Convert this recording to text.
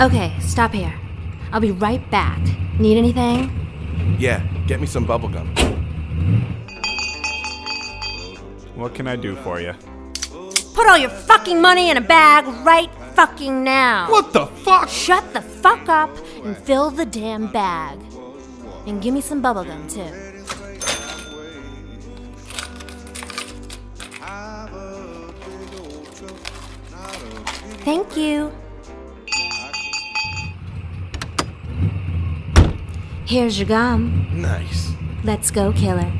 Okay, stop here. I'll be right back. Need anything? Yeah, get me some bubblegum. What can I do for you? Put all your fucking money in a bag right fucking now. What the fuck? Shut the fuck up and fill the damn bag. And give me some bubblegum, too. Thank you. Here's your gum. Nice. Let's go, killer.